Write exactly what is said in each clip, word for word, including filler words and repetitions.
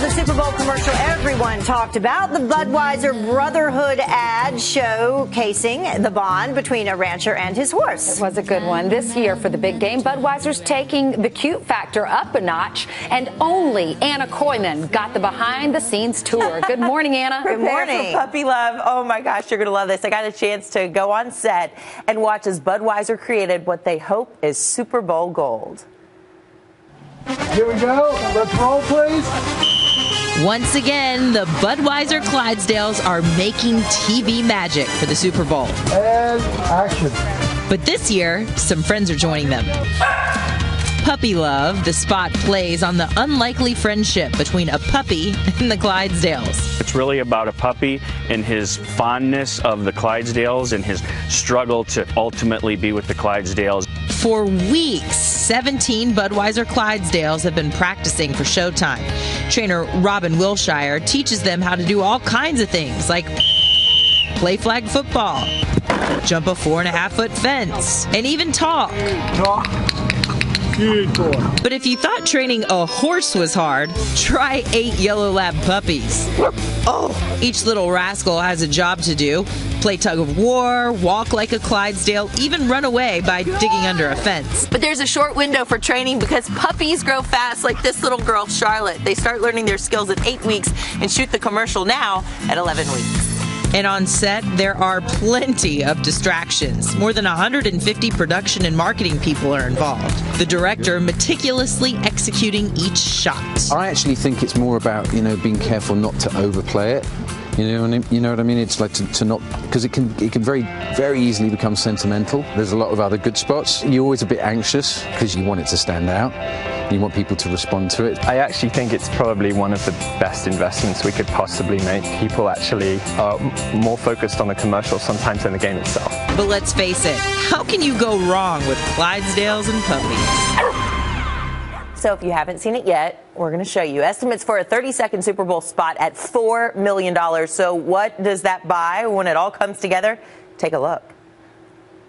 watched the Super Bowl commercial everyone talked about, the Budweiser Brotherhood ad showcasing the bond between a rancher and his horse. It was a good one. This year for the big game, Budweiser's taking the cute factor up a notch, and only Anna Koyman got the behind-the-scenes tour. Good morning, Anna. Good morning. For puppy love. Oh, my gosh, you're going to love this. I got a chance to go on set and watch as Budweiser created what they hope is Super Bowl gold. Here we go. Let's roll, please. Once again, the Budweiser Clydesdales are making T V magic for the Super Bowl. And action. But this year, some friends are joining them. Puppy Love, the spot plays on the unlikely friendship between a puppy and the Clydesdales. It's really about a puppy and his fondness of the Clydesdales and his struggle to ultimately be with the Clydesdales. For weeks, seventeen Budweiser Clydesdales have been practicing for showtime. Trainer Robin Wilshire teaches them how to do all kinds of things, like play flag football, jump a four and a half foot fence, and even talk. Talk. Good boy. But if you thought training a horse was hard, try eight yellow lab puppies. Oh. Each little rascal has a job to do. Play tug of war, walk like a Clydesdale, even run away by digging under a fence. But there's a short window for training because puppies grow fast, like this little girl, Charlotte. They start learning their skills at eight weeks and shoot the commercial now at eleven weeks. And on set, there are plenty of distractions. More than one hundred fifty production and marketing people are involved. The director meticulously executing each shot. I actually think it's more about, you know, being careful not to overplay it. You know, and you know what I mean? It's like to, to not, because it can it can very, very easily become sentimental. There's a lot of other good spots. You're always a bit anxious because you want it to stand out. You want people to respond to it. I actually think it's probably one of the best investments we could possibly make. People actually are more focused on the commercial sometimes than the game itself. But let's face it, how can you go wrong with Clydesdales and puppies? So if you haven't seen it yet, we're going to show you. Estimates for a thirty-second Super Bowl spot at four million dollars. So what does that buy when it all comes together? Take a look.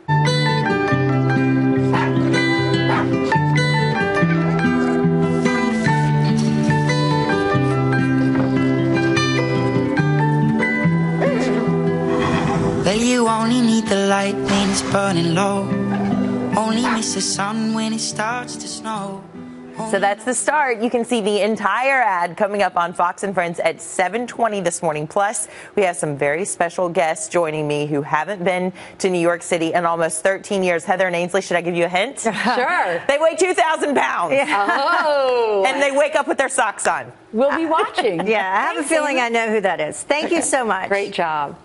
Well, you only need the light when it's burning low. Only miss the sun when it starts to snow. So that's the start. You can see the entire ad coming up on Fox and Friends at seven twenty this morning. Plus, we have some very special guests joining me who haven't been to New York City in almost thirteen years. Heather and Ainsley, should I give you a hint? Sure. They weigh two thousand pounds. Yeah. Oh. And they wake up with their socks on. We'll be watching. Yeah, I have a feeling I know who that is. Thank you so much. Great job.